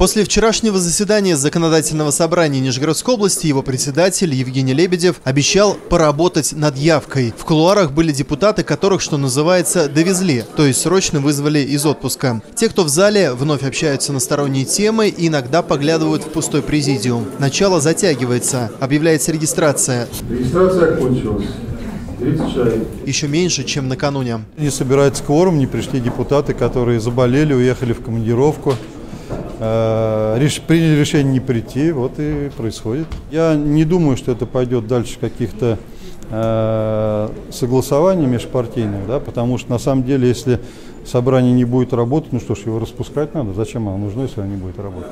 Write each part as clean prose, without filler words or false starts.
После вчерашнего заседания Законодательного собрания Нижегородской области его председатель Евгений Лебедев обещал поработать над явкой. В кулуарах были депутаты, которых, что называется, довезли, то есть срочно вызвали из отпуска. Те, кто в зале, вновь общаются на сторонние темы и иногда поглядывают в пустой президиум. Начало затягивается, объявляется регистрация. Регистрация окончилась. 30 человек. Еще меньше, чем накануне. Не собирается кворум, не пришли депутаты, которые заболели, уехали в командировку. Приняли решение не прийти, вот и происходит. Я не думаю, что это пойдет дальше каких-то согласований межпартийных, да, потому что на самом деле, если собрание не будет работать, ну что ж, его распускать надо. Зачем оно нужно, если оно не будет работать?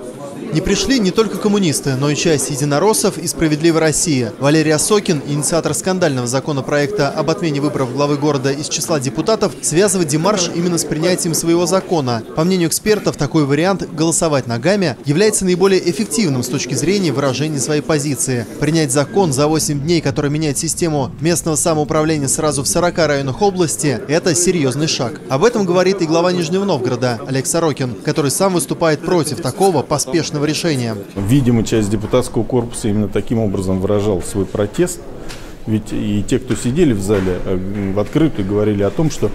Не пришли не только коммунисты, но и часть единороссов и «Справедливой России». Валерий Осокин, инициатор скандального законопроекта об отмене выборов главы города из числа депутатов, связывает демарш именно с принятием своего закона. По мнению экспертов, такой вариант «голосовать ногами» является наиболее эффективным с точки зрения выражения своей позиции. Принять закон за 8 дней, который меняет систему местного самоуправления сразу в 40 районах области – это серьезный шаг. Об этом говорит и глава Нижнего Новгорода Олег Сорокин, который сам выступает против такого поспешного решения. Видимо, часть депутатского корпуса именно таким образом выражала свой протест. Ведь и те, кто сидели в зале, открыто говорили о том, что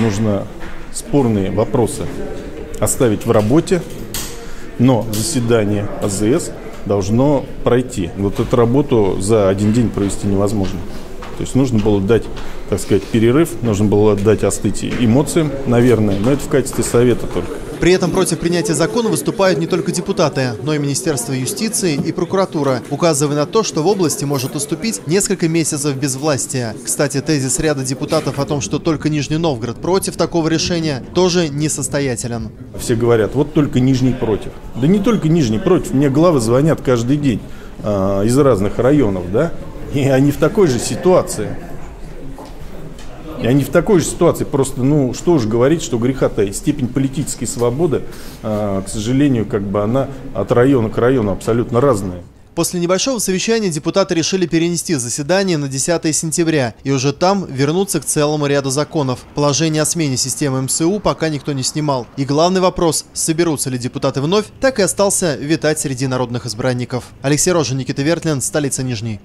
нужно спорные вопросы оставить в работе, но заседание АЗС должно пройти. Вот эту работу за один день провести невозможно. То есть нужно было дать, так сказать, перерыв, нужно было дать остыть эмоциям, наверное, но это в качестве совета только. При этом против принятия закона выступают не только депутаты, но и Министерство юстиции и прокуратура, указывая на то, что в области может уступить несколько месяцев безвластия. Кстати, тезис ряда депутатов о том, что только Нижний Новгород против такого решения, тоже несостоятелен. Все говорят, вот только Нижний против. Да не только Нижний против, мне главы звонят каждый день из разных районов, да? И они в такой же ситуации. И они в такой же ситуации. Просто, ну, что уж говорить, что греха-то. Степень политической свободы, к сожалению, как бы она от района к району абсолютно разная. После небольшого совещания депутаты решили перенести заседание на 10 сентября и уже там вернуться к целому ряду законов. Положение о смене системы МСУ пока никто не снимал. И главный вопрос, соберутся ли депутаты вновь, так и остался витать среди народных избранников. Алексей Рожин, Никита Вертлин, столица Нижней.